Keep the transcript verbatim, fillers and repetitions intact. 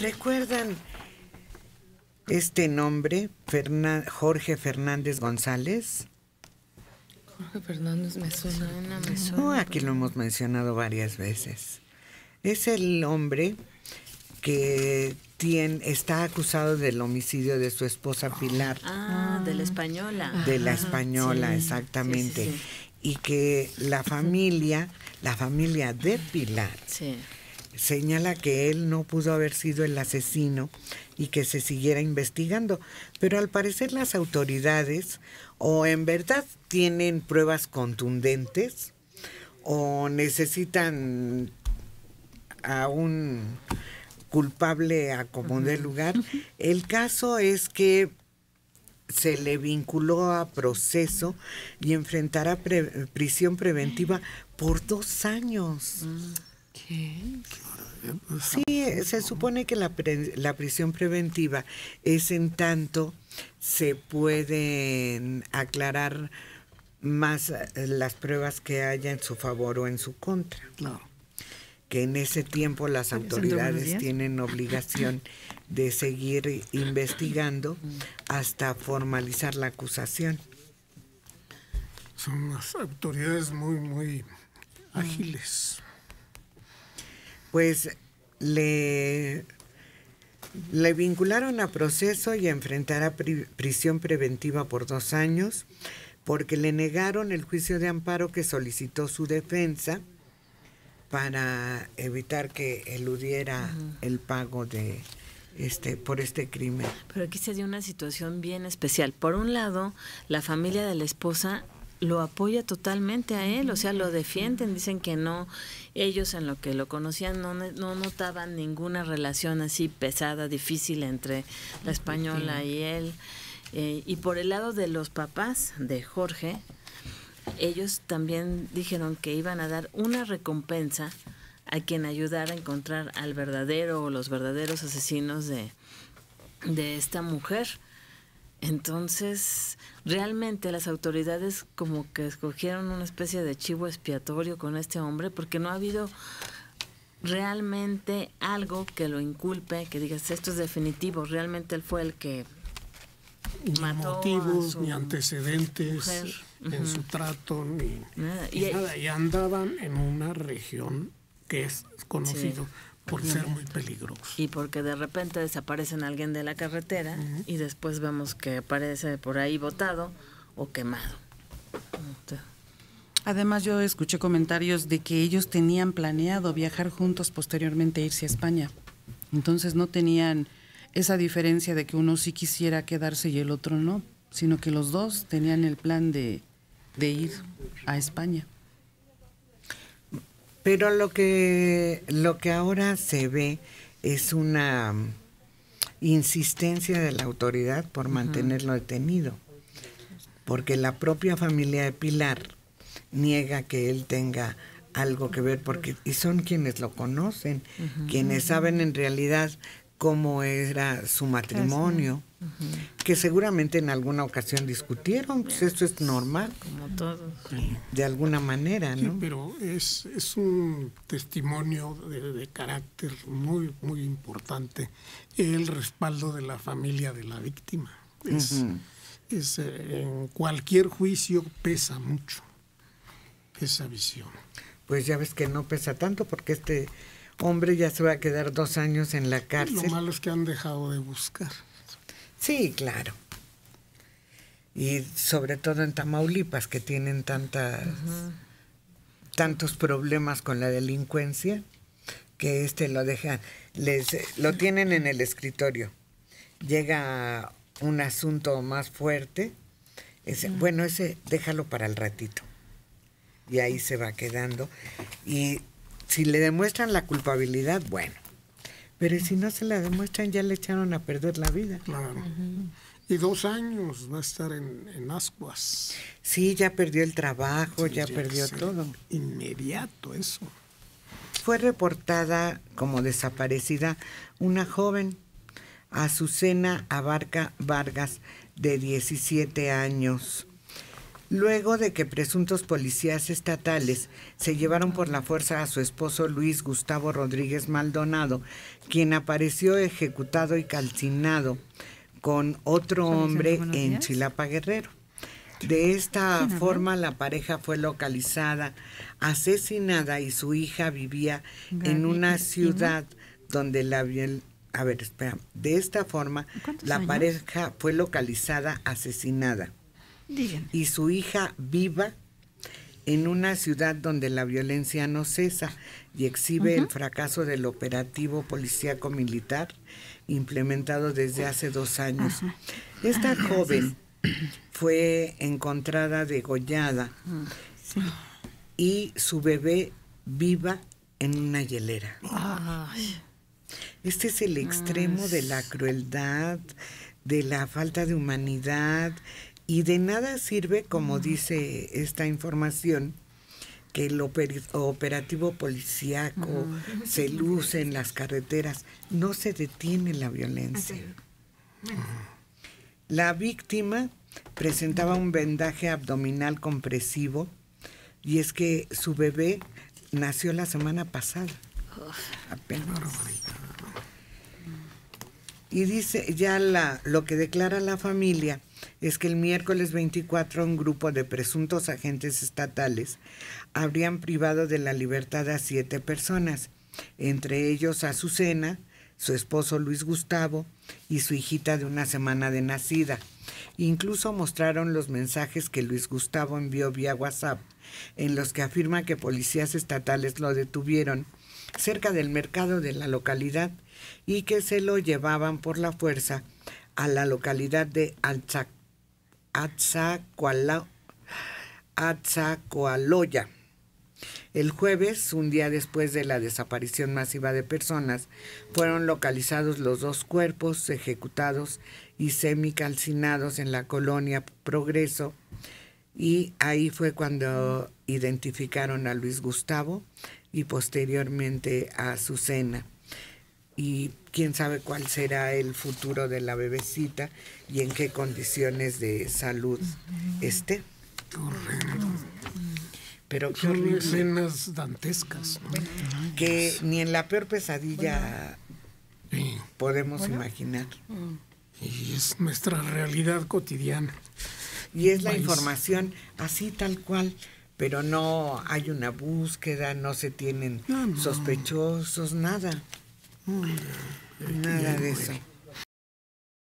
¿Recuerdan este nombre, Fernan, Jorge Fernández González? Jorge Fernández me suena, me suena. Oh, aquí lo hemos mencionado varias veces. Es el hombre que tiene, está acusado del homicidio de su esposa Pilar. Ah, de la española. De la española, ah, sí, exactamente. Sí, sí, sí. Y que la familia, la familia de Pilar, sí, señala que él no pudo haber sido el asesino y que se siguiera investigando. Pero al parecer las autoridades o en verdad tienen pruebas contundentes o necesitan a un culpable a como dé lugar. El caso es que se le vinculó a proceso y enfrentará pre prisión preventiva por dos años. ¿Qué? Sí, se supone que la, pre la prisión preventiva es en tanto se pueden aclarar más las pruebas que haya en su favor o en su contra. No. Que en ese tiempo las autoridades tienen obligación de seguir investigando hasta formalizar la acusación. Son las autoridades muy, muy ágiles. Pues le, le vincularon a proceso y enfrentará prisión preventiva por dos años porque le negaron el juicio de amparo que solicitó su defensa para evitar que eludiera uh-huh. el pago de este por este crimen. Pero aquí se dio una situación bien especial. Por un lado, la familia de la esposa lo apoya totalmente a él, o sea, lo defienden, dicen que no, ellos en lo que lo conocían no, no notaban ninguna relación así pesada, difícil entre la española sí. y él. Eh, y por el lado de los papás de Jorge, ellos también dijeron que iban a dar una recompensa a quien ayudara a encontrar al verdadero o los verdaderos asesinos de, de esta mujer. Entonces, realmente las autoridades como que escogieron una especie de chivo expiatorio con este hombre porque no ha habido realmente algo que lo inculpe, que digas, esto es definitivo, realmente él fue el que... Ni mató motivos, ni antecedentes mujer. en uh-huh. su trato, ni nada. Y, y nada. Y andaban en una región que es conocido sí. por uh-huh. ser muy peligroso. Y porque de repente desaparecen alguien de la carretera uh-huh. y después vemos que aparece por ahí botado o quemado. Entonces, además, yo escuché comentarios de que ellos tenían planeado viajar juntos posteriormente e irse a España. Entonces no tenían esa diferencia de que uno sí quisiera quedarse y el otro no, sino que los dos tenían el plan de, de ir a España. Pero lo que, lo que ahora se ve es una insistencia de la autoridad por mantenerlo detenido, porque la propia familia de Pilar niega que él tenga algo que ver, porque y son quienes lo conocen, uh-huh. quienes saben en realidad cómo era su matrimonio, uh-huh. que seguramente en alguna ocasión discutieron, pues esto es normal. Como todos. Sí. De alguna manera, ¿no? Sí, pero es, es un testimonio de, de carácter muy, muy importante, el respaldo de la familia de la víctima. Es, uh-huh. es, en cualquier juicio pesa mucho esa visión. Pues ya ves que no pesa tanto porque este... hombre, ya se va a quedar dos años en la cárcel. Lo malo es que han dejado de buscar. Sí, claro. Y sobre todo en Tamaulipas, que tienen tantas, uh-huh. tantos problemas con la delincuencia, que este lo dejan, les, lo tienen en el escritorio. Llega un asunto más fuerte, ese, uh-huh. bueno, ese déjalo para el ratito. Y ahí se va quedando. Y si le demuestran la culpabilidad, bueno. Pero si no se la demuestran, ya le echaron a perder la vida. Claro. Uh-huh. Y dos años va a estar en, en ascuas. Sí, ya perdió el trabajo, sí, ya perdió todo. Inmediato eso. Fue reportada como desaparecida una joven, Azucena Abarca Vargas, de diecisiete años. luego de que presuntos policías estatales se llevaron por la fuerza a su esposo Luis Gustavo Rodríguez Maldonado, quien apareció ejecutado y calcinado con otro hombre en Chilapa Guerrero. De esta forma, la pareja fue localizada, asesinada, y su hija vivía en una ciudad donde la viol... A ver, espera. De esta forma, la años? pareja fue localizada, asesinada. Díganme. Y su hija viva en una ciudad donde la violencia no cesa y exhibe uh-huh. el fracaso del operativo policíaco militar implementado desde hace dos años. Ajá. Esta Ajá. joven fue encontrada degollada uh, sí. y su bebé viva en una hielera. Ay. Este es el extremo Ay. de la crueldad, de la falta de humanidad, y de nada sirve, como uh-huh. dice esta información, que el oper- operativo policíaco uh-huh. se luce en las carreteras. No se detiene la violencia. Uh-huh. La víctima presentaba un vendaje abdominal compresivo, y es que su bebé nació la semana pasada. Apenas. Y dice ya la, lo que declara la familia es que el miércoles veinticuatro un grupo de presuntos agentes estatales habrían privado de la libertad a siete personas, entre ellos Azucena, su esposo Luis Gustavo y su hijita de una semana de nacida. Incluso mostraron los mensajes que Luis Gustavo envió vía WhatsApp, en los que afirma que policías estatales lo detuvieron cerca del mercado de la localidad y que se lo llevaban por la fuerza a la localidad de Atzacoaloya. El jueves, un día después de la desaparición masiva de personas, fueron localizados los dos cuerpos ejecutados y semicalcinados en la colonia Progreso, y ahí fue cuando identificaron a Luis Gustavo y posteriormente a Azucena. Y quién sabe cuál será el futuro de la bebecita y en qué condiciones de salud esté. Correcto. Pero qué horrible. Escenas dantescas, ¿no? Que ni en la peor pesadilla bueno. sí. podemos bueno. imaginar. Y es nuestra realidad cotidiana. Y es la país. información así tal cual, pero no hay una búsqueda, no se tienen no, no. sospechosos, nada. No, no. Nada de eso.